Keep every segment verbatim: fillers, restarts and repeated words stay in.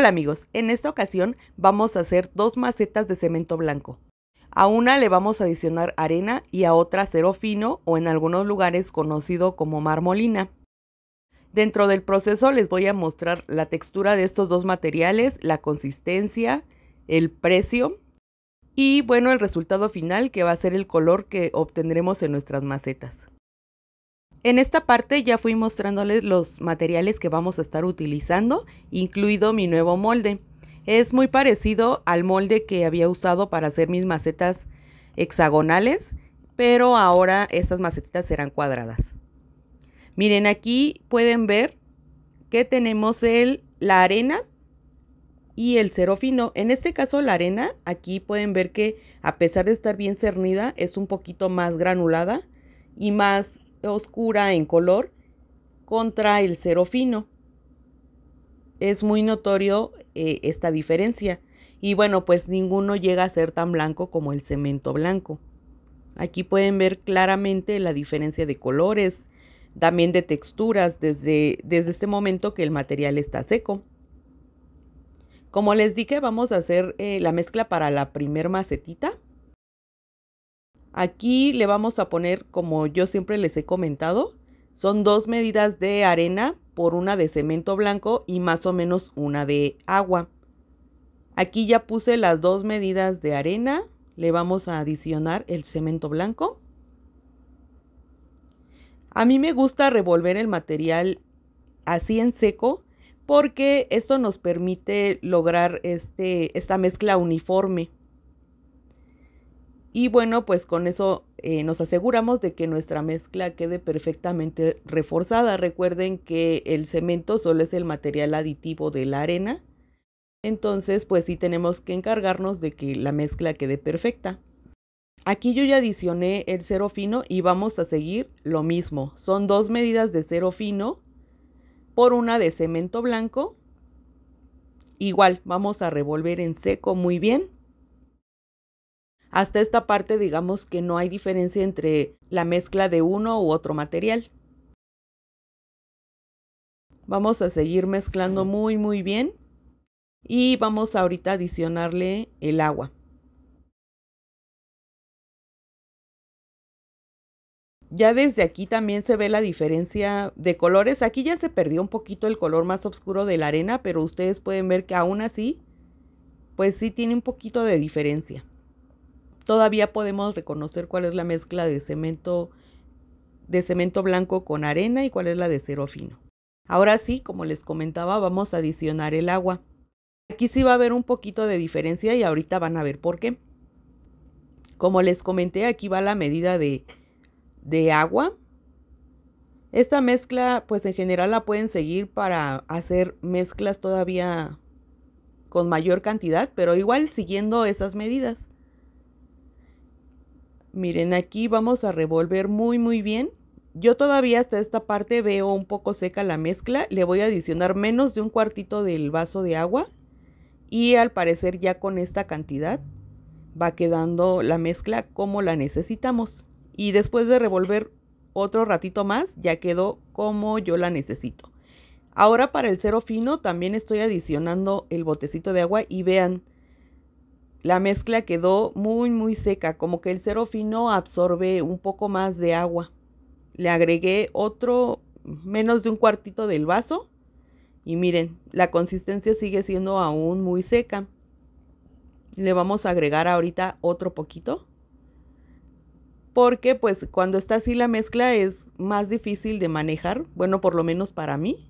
Hola amigos, en esta ocasión vamos a hacer dos macetas de cemento blanco. A una le vamos a adicionar arena y a otra acero fino o en algunos lugares conocido como marmolina. Dentro del proceso les voy a mostrar la textura de estos dos materiales, la consistencia, el precio y bueno, el resultado final que va a ser el color que obtendremos en nuestras macetas. En esta parte ya fui mostrándoles los materiales que vamos a estar utilizando, incluido mi nuevo molde. Es muy parecido al molde que había usado para hacer mis macetas hexagonales, pero ahora estas macetas serán cuadradas. Miren, aquí pueden ver que tenemos el, la arena y el cero fino. En este caso la arena, aquí pueden ver que a pesar de estar bien cernida, es un poquito más granulada y más oscura en color contra el cero fino. Es muy notorio eh, esta diferencia. Y bueno, pues ninguno llega a ser tan blanco como el cemento blanco. Aquí pueden ver claramente la diferencia de colores, también de texturas desde, desde este momento que el material está seco. Como les dije, vamos a hacer eh, la mezcla para la primer macetita. Aquí le vamos a poner, como yo siempre les he comentado, son dos medidas de arena por una de cemento blanco y más o menos una de agua. Aquí ya puse las dos medidas de arena, le vamos a adicionar el cemento blanco. A mí me gusta revolver el material así en seco porque esto nos permite lograr este, esta mezcla uniforme. Y bueno, pues con eso eh, nos aseguramos de que nuestra mezcla quede perfectamente reforzada. Recuerden que el cemento solo es el material aditivo de la arena. Entonces, pues sí tenemos que encargarnos de que la mezcla quede perfecta. Aquí yo ya adicioné el cero fino y vamos a seguir lo mismo. Son dos medidas de cero fino por una de cemento blanco. Igual, vamos a revolver en seco muy bien. Hasta esta parte digamos que no hay diferencia entre la mezcla de uno u otro material. Vamos a seguir mezclando muy muy bien y vamos ahorita a adicionarle el agua. Ya desde aquí también se ve la diferencia de colores. Aquí ya se perdió un poquito el color más oscuro de la arena, pero ustedes pueden ver que aún así pues sí tiene un poquito de diferencia. Todavía podemos reconocer cuál es la mezcla de cemento, de cemento blanco con arena y cuál es la de cero fino. Ahora sí, como les comentaba, vamos a adicionar el agua. Aquí sí va a haber un poquito de diferencia y ahorita van a ver por qué. Como les comenté, aquí va la medida de, de agua. Esta mezcla, pues en general la pueden seguir para hacer mezclas todavía con mayor cantidad, pero igual siguiendo esas medidas. Miren, aquí vamos a revolver muy muy bien. Yo todavía hasta esta parte veo un poco seca la mezcla. Le voy a adicionar menos de un cuartito del vaso de agua. Y al parecer ya con esta cantidad va quedando la mezcla como la necesitamos. Y después de revolver otro ratito más ya quedó como yo la necesito. Ahora para el cero fino también estoy adicionando el botecito de agua y vean. La mezcla quedó muy muy seca, como que el cero fino absorbe un poco más de agua. Le agregué otro, menos de un cuartito del vaso. Y miren, la consistencia sigue siendo aún muy seca. Le vamos a agregar ahorita otro poquito. Porque pues cuando está así la mezcla es más difícil de manejar, bueno por lo menos para mí.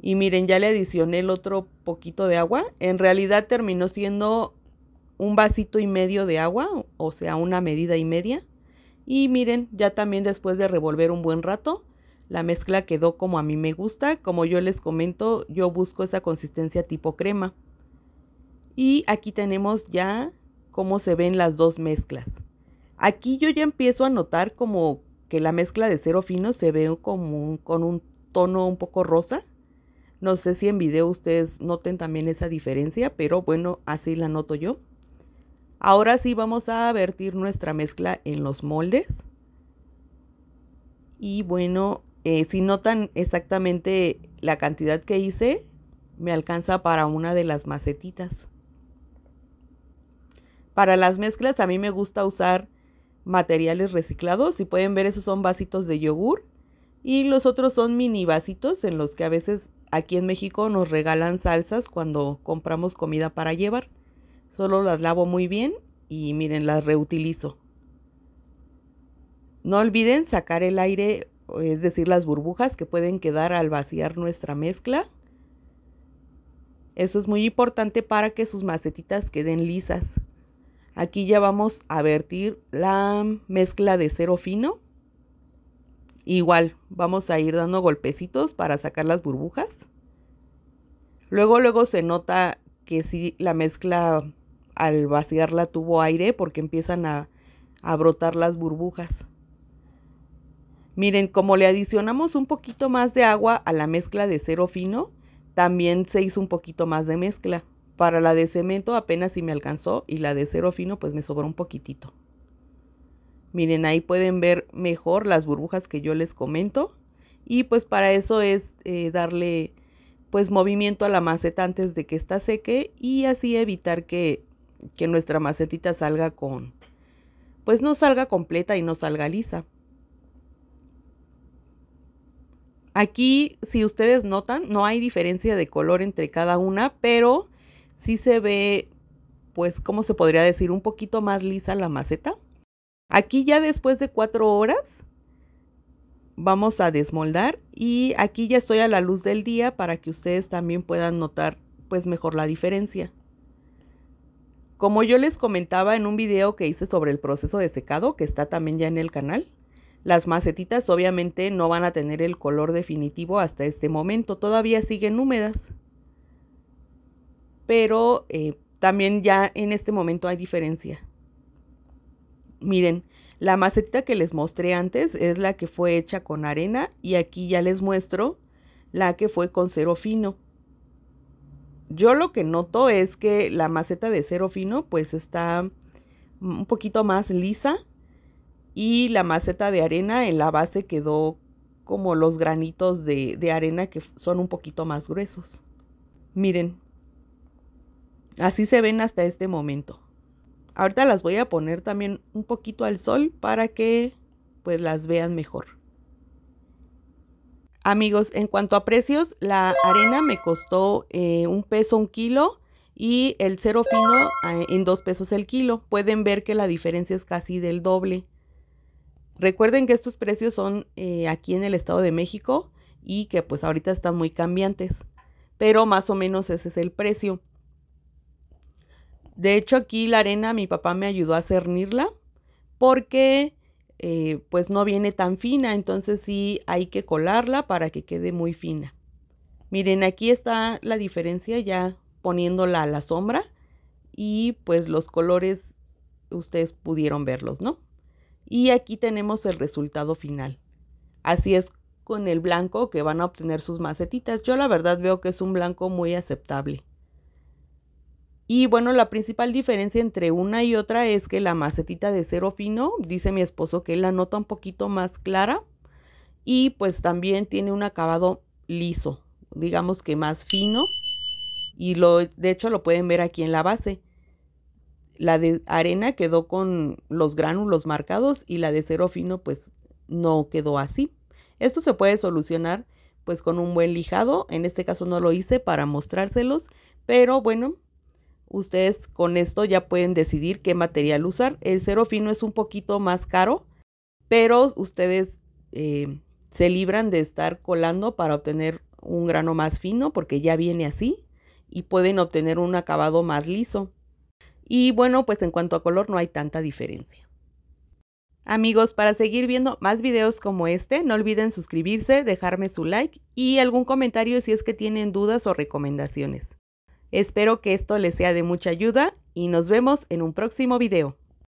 Y miren, ya le adicioné el otro poquito de agua. En realidad terminó siendo un vasito y medio de agua, o sea una medida y media. Y miren, ya también después de revolver un buen rato la mezcla quedó como a mí me gusta. Como yo les comento, yo busco esa consistencia tipo crema. Y aquí tenemos ya cómo se ven las dos mezclas. Aquí yo ya empiezo a notar como que la mezcla de cero fino se ve como un, con un tono un poco rosa. No sé si en video ustedes noten también esa diferencia, pero bueno, así la noto yo. Ahora sí vamos a vertir nuestra mezcla en los moldes. Y bueno, eh, si notan exactamente la cantidad que hice, me alcanza para una de las macetitas. Para las mezclas a mí me gusta usar materiales reciclados. Si pueden ver, esos son vasitos de yogur y los otros son mini vasitos en los que a veces aquí en México nos regalan salsas cuando compramos comida para llevar. Solo las lavo muy bien y miren, las reutilizo. No olviden sacar el aire, es decir, las burbujas que pueden quedar al vaciar nuestra mezcla. Eso es muy importante para que sus macetitas queden lisas. Aquí ya vamos a vertir la mezcla de cero fino. Igual, vamos a ir dando golpecitos para sacar las burbujas. Luego, luego se nota que sí, la mezcla al vaciarla tuvo aire porque empiezan a, a brotar las burbujas. Miren, como le adicionamos un poquito más de agua a la mezcla de cero fino, también se hizo un poquito más de mezcla. Para la de cemento apenas si me alcanzó y la de cero fino pues me sobró un poquitito. Miren, ahí pueden ver mejor las burbujas que yo les comento. Y pues para eso es eh, darle pues movimiento a la maceta antes de que ésta seque y así evitar que, que nuestra macetita salga con, pues no salga completa y no salga lisa. Aquí, si ustedes notan, no hay diferencia de color entre cada una, pero sí se ve, pues, ¿cómo se podría decir? Un poquito más lisa la maceta. Aquí ya después de cuatro horas vamos a desmoldar y aquí ya estoy a la luz del día para que ustedes también puedan notar, pues, mejor la diferencia. Como yo les comentaba en un video que hice sobre el proceso de secado, que está también ya en el canal, las macetitas obviamente no van a tener el color definitivo hasta este momento, todavía siguen húmedas. Pero eh, también ya en este momento hay diferencia. Miren, la macetita que les mostré antes es la que fue hecha con arena y aquí ya les muestro la que fue con cero fino. Yo lo que noto es que la maceta de cero fino pues está un poquito más lisa. Y la maceta de arena en la base quedó como los granitos de, de arena que son un poquito más gruesos. Miren, así se ven hasta este momento. Ahorita las voy a poner también un poquito al sol para que pues las vean mejor. Amigos, en cuanto a precios, la arena me costó eh, un peso un kilo y el cero fino eh, en dos pesos el kilo. Pueden ver que la diferencia es casi del doble. Recuerden que estos precios son eh, aquí en el Estado de México y que pues ahorita están muy cambiantes, pero más o menos ese es el precio. De hecho aquí la arena mi papá me ayudó a cernirla porque eh, pues no viene tan fina, entonces sí hay que colarla para que quede muy fina. Miren, aquí está la diferencia ya poniéndola a la sombra y pues los colores ustedes pudieron verlos, ¿no? Y aquí tenemos el resultado final. Así es con el blanco que van a obtener sus macetitas. Yo la verdad veo que es un blanco muy aceptable. Y bueno, la principal diferencia entre una y otra es que la macetita de cero fino, dice mi esposo que la nota un poquito más clara. Y pues también tiene un acabado liso, digamos que más fino. Y lo, de hecho lo pueden ver aquí en la base. La de arena quedó con los gránulos marcados y la de cero fino pues no quedó así. Esto se puede solucionar pues con un buen lijado. En este caso no lo hice para mostrárselos, pero bueno, ustedes con esto ya pueden decidir qué material usar. El cero fino es un poquito más caro, pero ustedes eh, se libran de estar colando para obtener un grano más fino porque ya viene así y pueden obtener un acabado más liso. Y bueno, pues en cuanto a color no hay tanta diferencia. Amigos, para seguir viendo más videos como este, no olviden suscribirse, dejarme su like y algún comentario si es que tienen dudas o recomendaciones. Espero que esto les sea de mucha ayuda y nos vemos en un próximo video.